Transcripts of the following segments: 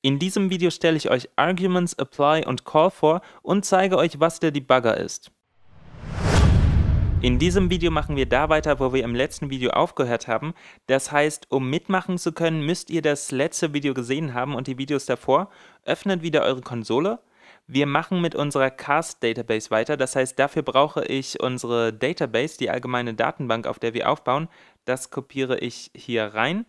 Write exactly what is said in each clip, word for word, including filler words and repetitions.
In diesem Video stelle ich euch Arguments, Apply und Call vor und zeige euch, was der Debugger ist. In diesem Video machen wir da weiter, wo wir im letzten Video aufgehört haben. Das heißt, um mitmachen zu können, müsst ihr das letzte Video gesehen haben und die Videos davor. Öffnet wieder eure Konsole. Wir machen mit unserer Cast-Database weiter. Das heißt, dafür brauche ich unsere Database, die allgemeine Datenbank, auf der wir aufbauen. Das kopiere ich hier rein.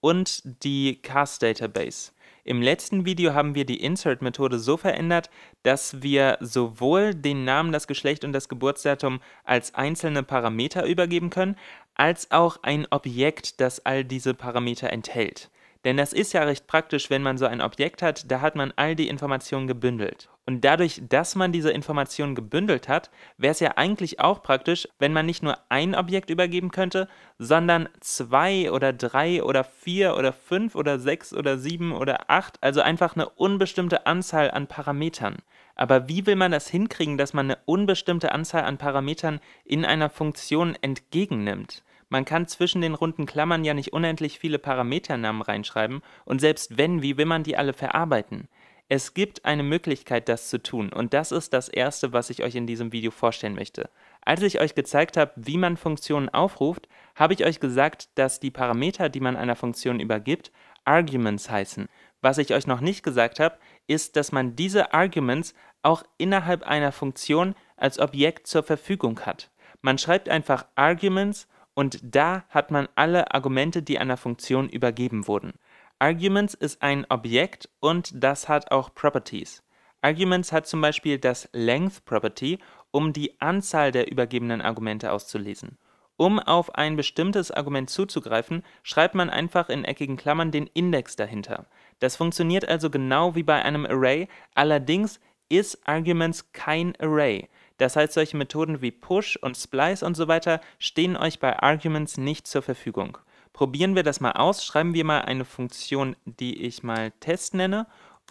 Und die Cast-Database. Im letzten Video haben wir die Insert-Methode so verändert, dass wir sowohl den Namen, das Geschlecht und das Geburtsdatum als einzelne Parameter übergeben können, als auch ein Objekt, das all diese Parameter enthält. Denn das ist ja recht praktisch, wenn man so ein Objekt hat, da hat man all die Informationen gebündelt. Und dadurch, dass man diese Informationen gebündelt hat, wäre es ja eigentlich auch praktisch, wenn man nicht nur ein Objekt übergeben könnte, sondern zwei oder drei oder vier oder fünf oder sechs oder sieben oder acht, also einfach eine unbestimmte Anzahl an Parametern. Aber wie will man das hinkriegen, dass man eine unbestimmte Anzahl an Parametern in einer Funktion entgegennimmt? Man kann zwischen den runden Klammern ja nicht unendlich viele Parameternamen reinschreiben und selbst wenn, wie will man die alle verarbeiten? Es gibt eine Möglichkeit, das zu tun und das ist das Erste, was ich euch in diesem Video vorstellen möchte. Als ich euch gezeigt habe, wie man Funktionen aufruft, habe ich euch gesagt, dass die Parameter, die man einer Funktion übergibt, Arguments heißen. Was ich euch noch nicht gesagt habe, ist, dass man diese Arguments auch innerhalb einer Funktion als Objekt zur Verfügung hat. Man schreibt einfach Arguments und da hat man alle Argumente, die einer Funktion übergeben wurden. Arguments ist ein Objekt und das hat auch Properties. Arguments hat zum Beispiel das Length-Property, um die Anzahl der übergebenen Argumente auszulesen. Um auf ein bestimmtes Argument zuzugreifen, schreibt man einfach in eckigen Klammern den Index dahinter. Das funktioniert also genau wie bei einem Array, allerdings ist Arguments kein Array. Das heißt, solche Methoden wie Push und Splice und so weiter stehen euch bei Arguments nicht zur Verfügung. Probieren wir das mal aus, schreiben wir mal eine Funktion, die ich mal Test nenne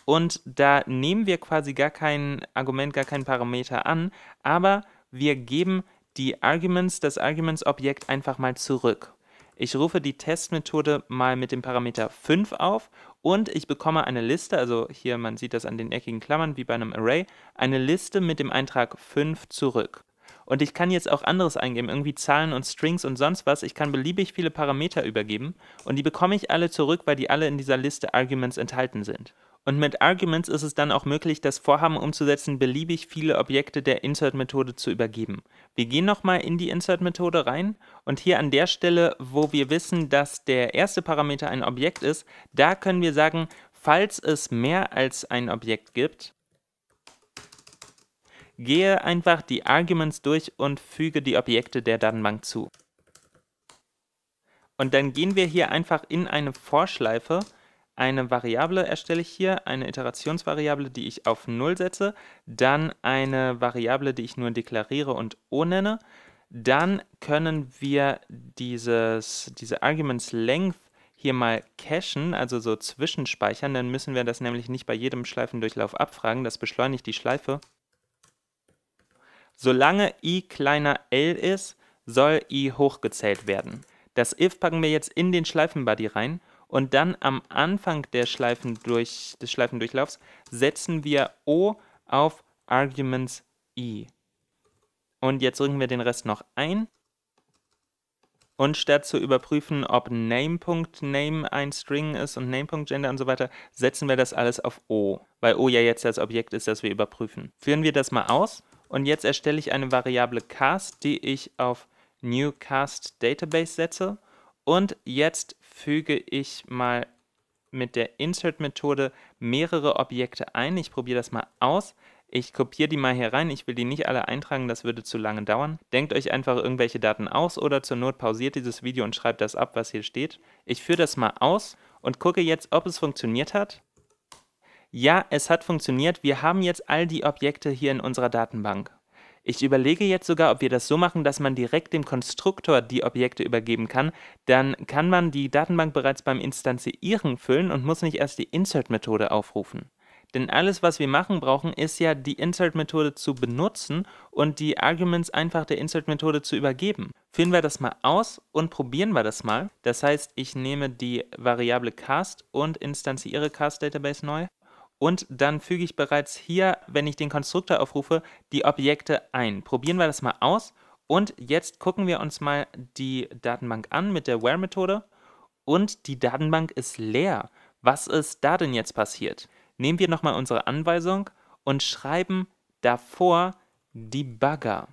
und da nehmen wir quasi gar kein Argument, gar keinen Parameter an, aber wir geben die Arguments, das Arguments-Objekt einfach mal zurück. Ich rufe die Test-Methode mal mit dem Parameter fünf auf und ich bekomme eine Liste, also hier, man sieht das an den eckigen Klammern wie bei einem Array, eine Liste mit dem Eintrag fünf zurück. Und ich kann jetzt auch anderes eingeben, irgendwie Zahlen und Strings und sonst was. Ich kann beliebig viele Parameter übergeben und die bekomme ich alle zurück, weil die alle in dieser Liste Arguments enthalten sind. Und mit Arguments ist es dann auch möglich, das Vorhaben umzusetzen, beliebig viele Objekte der Insert-Methode zu übergeben. Wir gehen nochmal in die Insert-Methode rein und hier an der Stelle, wo wir wissen, dass der erste Parameter ein Objekt ist, da können wir sagen, falls es mehr als ein Objekt gibt, gehe einfach die Arguments durch und füge die Objekte der Datenbank zu. Und dann gehen wir hier einfach in eine For-Schleife. Eine Variable erstelle ich hier, eine Iterationsvariable, die ich auf null setze, dann eine Variable, die ich nur deklariere und O nenne. Dann können wir dieses, diese Arguments Length hier mal cachen, also so zwischenspeichern, dann müssen wir das nämlich nicht bei jedem Schleifendurchlauf abfragen, das beschleunigt die Schleife. Solange i kleiner l ist, soll i hochgezählt werden. Das if packen wir jetzt in den Schleifenbody rein. Und dann am Anfang der Schleifen durch, des Schleifendurchlaufs setzen wir O auf Arguments I. Und jetzt rücken wir den Rest noch ein. Und statt zu überprüfen, ob Name.Name ein String ist und Name.Gender und so weiter, setzen wir das alles auf O, weil O ja jetzt das Objekt ist, das wir überprüfen. Führen wir das mal aus und jetzt erstelle ich eine Variable Cast, die ich auf New Cast Database setze. Und jetzt füge ich mal mit der Insert-Methode mehrere Objekte ein. Ich probiere das mal aus. Ich kopiere die mal hier rein. Ich will die nicht alle eintragen, das würde zu lange dauern. Denkt euch einfach irgendwelche Daten aus oder zur Not pausiert dieses Video und schreibt das ab, was hier steht. Ich führe das mal aus und gucke jetzt, ob es funktioniert hat. Ja, es hat funktioniert. Wir haben jetzt all die Objekte hier in unserer Datenbank. Ich überlege jetzt sogar, ob wir das so machen, dass man direkt dem Konstruktor die Objekte übergeben kann. Dann kann man die Datenbank bereits beim Instanzieren füllen und muss nicht erst die Insert-Methode aufrufen. Denn alles, was wir machen brauchen, ist ja, die Insert-Methode zu benutzen und die Arguments einfach der Insert-Methode zu übergeben. Führen wir das mal aus und probieren wir das mal. Das heißt, ich nehme die Variable Cast und instanziere Cast-Database neu. Und dann füge ich bereits hier, wenn ich den Konstruktor aufrufe, die Objekte ein. Probieren wir das mal aus. Und jetzt gucken wir uns mal die Datenbank an mit der WHERE-Methode. Und die Datenbank ist leer. Was ist da denn jetzt passiert? Nehmen wir nochmal unsere Anweisung und schreiben davor Debugger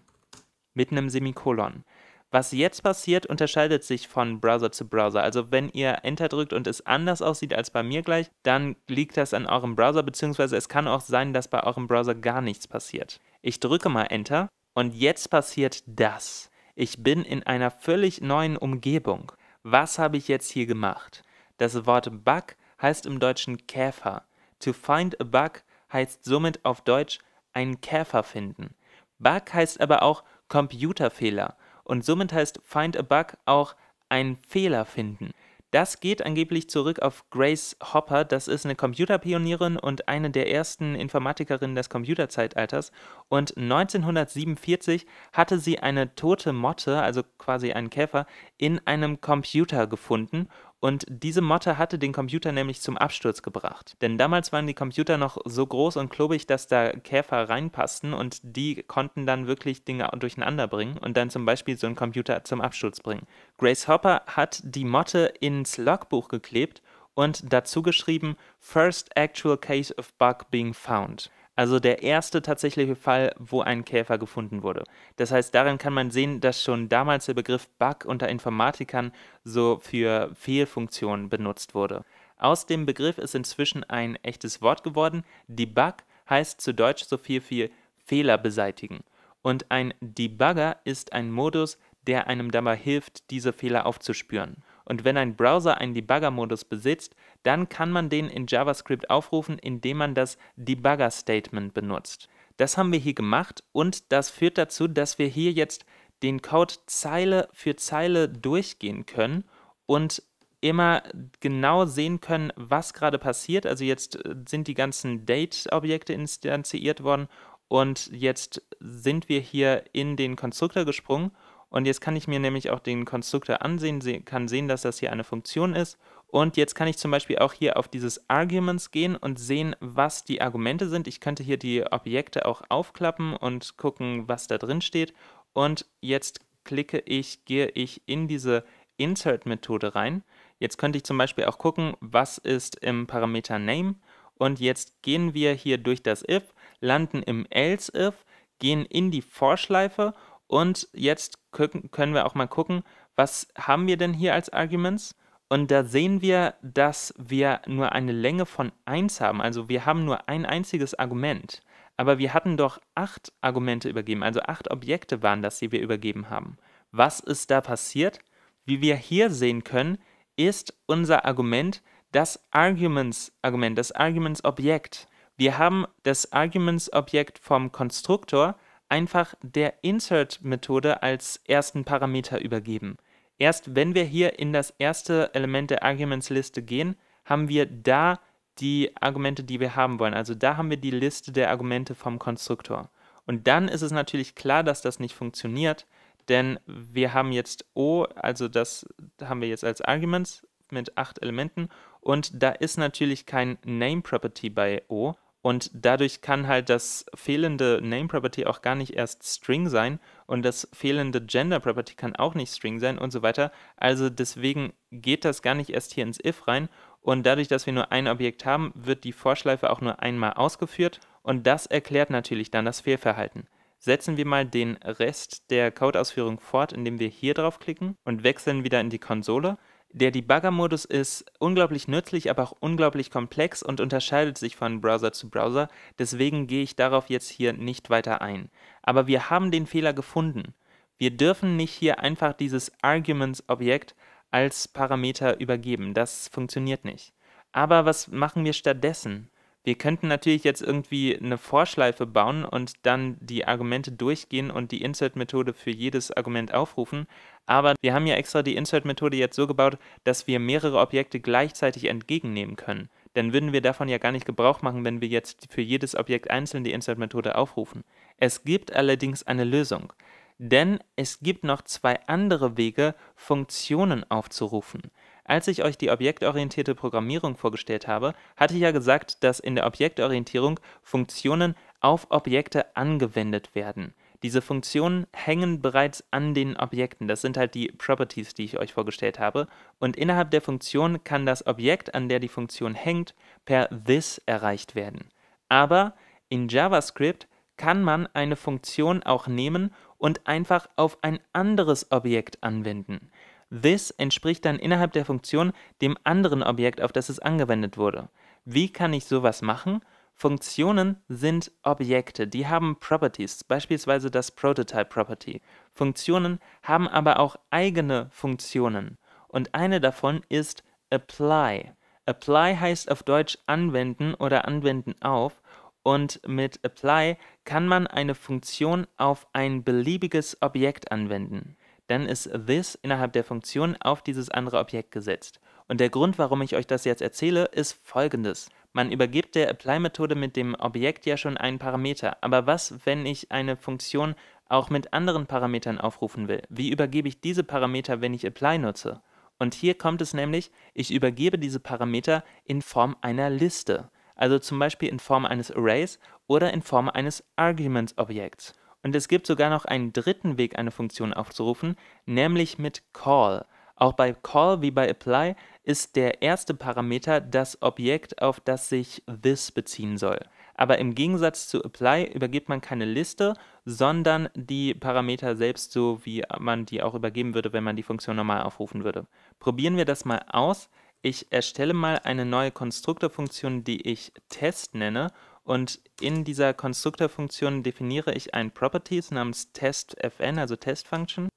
mit einem Semikolon. Was jetzt passiert, unterscheidet sich von Browser zu Browser. Also wenn ihr Enter drückt und es anders aussieht als bei mir gleich, dann liegt das an eurem Browser, beziehungsweise es kann auch sein, dass bei eurem Browser gar nichts passiert. Ich drücke mal Enter und jetzt passiert das. Ich bin in einer völlig neuen Umgebung. Was habe ich jetzt hier gemacht? Das Wort Bug heißt im Deutschen Käfer. To find a bug heißt somit auf Deutsch einen Käfer finden. Bug heißt aber auch Computerfehler und somit heißt find a bug auch einen Fehler finden. Das geht angeblich zurück auf Grace Hopper, das ist eine Computerpionierin und eine der ersten Informatikerinnen des Computerzeitalters, und neunzehnhundertsiebenundvierzig hatte sie eine tote Motte, also quasi einen Käfer, in einem Computer gefunden, und diese Motte hatte den Computer nämlich zum Absturz gebracht. Denn damals waren die Computer noch so groß und klobig, dass da Käfer reinpassten und die konnten dann wirklich Dinge durcheinander bringen und dann zum Beispiel so einen Computer zum Absturz bringen. Grace Hopper hat die Motte ins Logbuch geklebt und dazu geschrieben, First actual case of bug being found. Also der erste tatsächliche Fall, wo ein Käfer gefunden wurde. Das heißt, daran kann man sehen, dass schon damals der Begriff Bug unter Informatikern so für Fehlfunktionen benutzt wurde. Aus dem Begriff ist inzwischen ein echtes Wort geworden. Debug heißt zu Deutsch so viel wie Fehler beseitigen. Und ein Debugger ist ein Modus, der einem dabei hilft, diese Fehler aufzuspüren. Und wenn ein Browser einen Debugger-Modus besitzt, dann kann man den in JavaScript aufrufen, indem man das Debugger-Statement benutzt. Das haben wir hier gemacht und das führt dazu, dass wir hier jetzt den Code Zeile für Zeile durchgehen können und immer genau sehen können, was gerade passiert. Also jetzt sind die ganzen Date-Objekte instanziert worden und jetzt sind wir hier in den Konstruktor gesprungen. Und jetzt kann ich mir nämlich auch den Konstruktor ansehen, kann sehen, dass das hier eine Funktion ist. Und jetzt kann ich zum Beispiel auch hier auf dieses Arguments gehen und sehen, was die Argumente sind. Ich könnte hier die Objekte auch aufklappen und gucken, was da drin steht. Und jetzt klicke ich, gehe ich in diese Insert-Methode rein. Jetzt könnte ich zum Beispiel auch gucken, was ist im Parameter Name. Und jetzt gehen wir hier durch das If, landen im Else-If, gehen in die For-Schleife. Und jetzt können wir auch mal gucken, was haben wir denn hier als Arguments? Und da sehen wir, dass wir nur eine Länge von eins haben. Also wir haben nur ein einziges Argument. Aber wir hatten doch acht Argumente übergeben. Also acht Objekte waren das, die wir übergeben haben. Was ist da passiert? Wie wir hier sehen können, ist unser Argument das Arguments-Argument, das Arguments-Objekt. Wir haben das Arguments-Objekt vom Konstruktor einfach der Insert-Methode als ersten Parameter übergeben. Erst wenn wir hier in das erste Element der Arguments-Liste gehen, haben wir da die Argumente, die wir haben wollen. Also da haben wir die Liste der Argumente vom Konstruktor. Und dann ist es natürlich klar, dass das nicht funktioniert, denn wir haben jetzt O, also das haben wir jetzt als Arguments mit acht Elementen und da ist natürlich kein Name-Property bei O. Und dadurch kann halt das fehlende Name-Property auch gar nicht erst String sein und das fehlende Gender-Property kann auch nicht String sein und so weiter. Also deswegen geht das gar nicht erst hier ins If rein und dadurch, dass wir nur ein Objekt haben, wird die For-Schleife auch nur einmal ausgeführt und das erklärt natürlich dann das Fehlverhalten. Setzen wir mal den Rest der Codeausführung fort, indem wir hier draufklicken und wechseln wieder in die Konsole. Der Debugger-Modus ist unglaublich nützlich, aber auch unglaublich komplex und unterscheidet sich von Browser zu Browser, deswegen gehe ich darauf jetzt hier nicht weiter ein. Aber wir haben den Fehler gefunden. Wir dürfen nicht hier einfach dieses Arguments-Objekt als Parameter übergeben, das funktioniert nicht. Aber was machen wir stattdessen? Wir könnten natürlich jetzt irgendwie eine For-Schleife bauen und dann die Argumente durchgehen und die Insert-Methode für jedes Argument aufrufen, aber wir haben ja extra die Insert-Methode jetzt so gebaut, dass wir mehrere Objekte gleichzeitig entgegennehmen können. Dann würden wir davon ja gar nicht Gebrauch machen, wenn wir jetzt für jedes Objekt einzeln die Insert-Methode aufrufen. Es gibt allerdings eine Lösung, denn es gibt noch zwei andere Wege, Funktionen aufzurufen. Als ich euch die objektorientierte Programmierung vorgestellt habe, hatte ich ja gesagt, dass in der Objektorientierung Funktionen auf Objekte angewendet werden. Diese Funktionen hängen bereits an den Objekten, das sind halt die Properties, die ich euch vorgestellt habe, und innerhalb der Funktion kann das Objekt, an der die Funktion hängt, per this erreicht werden. Aber in JavaScript kann man eine Funktion auch nehmen und einfach auf ein anderes Objekt anwenden. This entspricht dann innerhalb der Funktion dem anderen Objekt, auf das es angewendet wurde. Wie kann ich sowas machen? Funktionen sind Objekte, die haben Properties, beispielsweise das Prototype-Property. Funktionen haben aber auch eigene Funktionen und eine davon ist Apply. Apply heißt auf Deutsch anwenden oder anwenden auf, und mit Apply kann man eine Funktion auf ein beliebiges Objekt anwenden. Dann ist this innerhalb der Funktion auf dieses andere Objekt gesetzt. Und der Grund, warum ich euch das jetzt erzähle, ist folgendes. Man übergibt der Apply-Methode mit dem Objekt ja schon einen Parameter, aber was, wenn ich eine Funktion auch mit anderen Parametern aufrufen will? Wie übergebe ich diese Parameter, wenn ich Apply nutze? Und hier kommt es nämlich, ich übergebe diese Parameter in Form einer Liste, also zum Beispiel in Form eines Arrays oder in Form eines Arguments-Objekts. Und es gibt sogar noch einen dritten Weg, eine Funktion aufzurufen, nämlich mit Call. Auch bei Call wie bei Apply ist der erste Parameter das Objekt, auf das sich this beziehen soll. Aber im Gegensatz zu Apply übergibt man keine Liste, sondern die Parameter selbst, so wie man die auch übergeben würde, wenn man die Funktion normal aufrufen würde. Probieren wir das mal aus. Ich erstelle mal eine neue Konstruktorfunktion, die ich Test nenne. Und in dieser Konstruktorfunktion definiere ich ein Properties namens testfn, also Testfunction.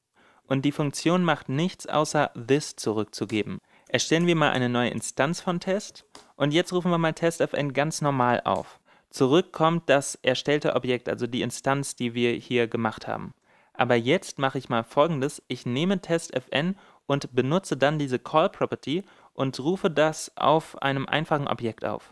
Und die Funktion macht nichts außer this zurückzugeben. Erstellen wir mal eine neue Instanz von Test. Und jetzt rufen wir mal testfn ganz normal auf. Zurück kommt das erstellte Objekt, also die Instanz, die wir hier gemacht haben. Aber jetzt mache ich mal Folgendes. Ich nehme testfn und benutze dann diese Call-Property und rufe das auf einem einfachen Objekt auf.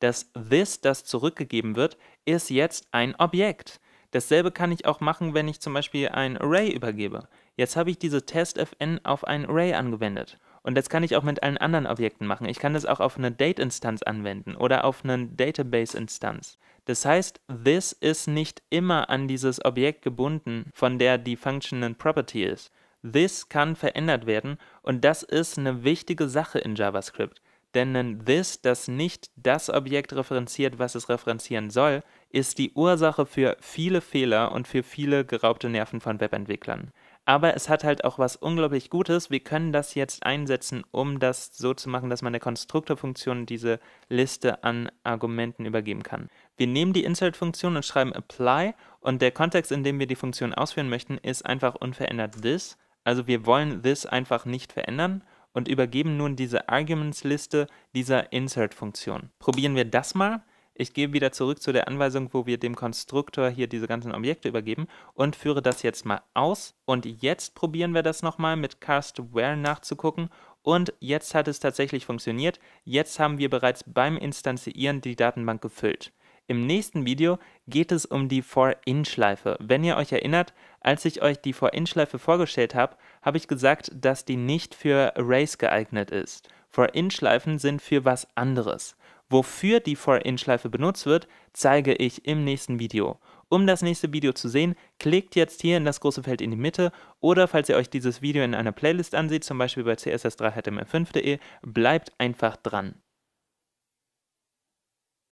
Das this, das zurückgegeben wird, ist jetzt ein Objekt. Dasselbe kann ich auch machen, wenn ich zum Beispiel ein Array übergebe. Jetzt habe ich diese testfn auf ein Array angewendet. Und das kann ich auch mit allen anderen Objekten machen. Ich kann das auch auf eine Date-Instanz anwenden oder auf eine Database-Instanz. Das heißt, this ist nicht immer an dieses Objekt gebunden, von der die Function eine Property ist. This kann verändert werden und das ist eine wichtige Sache in JavaScript. Denn ein this, das nicht das Objekt referenziert, was es referenzieren soll, ist die Ursache für viele Fehler und für viele geraubte Nerven von Webentwicklern. Aber es hat halt auch was unglaublich Gutes. Wir können das jetzt einsetzen, um das so zu machen, dass man der Konstruktorfunktion diese Liste an Argumenten übergeben kann. Wir nehmen die Insert-Funktion und schreiben Apply und der Kontext, in dem wir die Funktion ausführen möchten, ist einfach unverändert this. Also wir wollen this einfach nicht verändern und übergeben nun diese Arguments-Liste dieser Insert-Funktion. Probieren wir das mal. Ich gehe wieder zurück zu der Anweisung, wo wir dem Konstruktor hier diese ganzen Objekte übergeben und führe das jetzt mal aus. Und jetzt probieren wir das nochmal mit Cast-Where nachzugucken. Und jetzt hat es tatsächlich funktioniert. Jetzt haben wir bereits beim Instanzieren die Datenbank gefüllt. Im nächsten Video geht es um die For-In-Schleife. Wenn ihr euch erinnert, als ich euch die For-In-Schleife vorgestellt habe, habe ich gesagt, dass die nicht für Arrays geeignet ist. For-In-Schleifen sind für was anderes. Wofür die For-In-Schleife benutzt wird, zeige ich im nächsten Video. Um das nächste Video zu sehen, klickt jetzt hier in das große Feld in die Mitte oder falls ihr euch dieses Video in einer Playlist ansieht, zum Beispiel bei C S S drei H T M L fünf punkt de, bleibt einfach dran.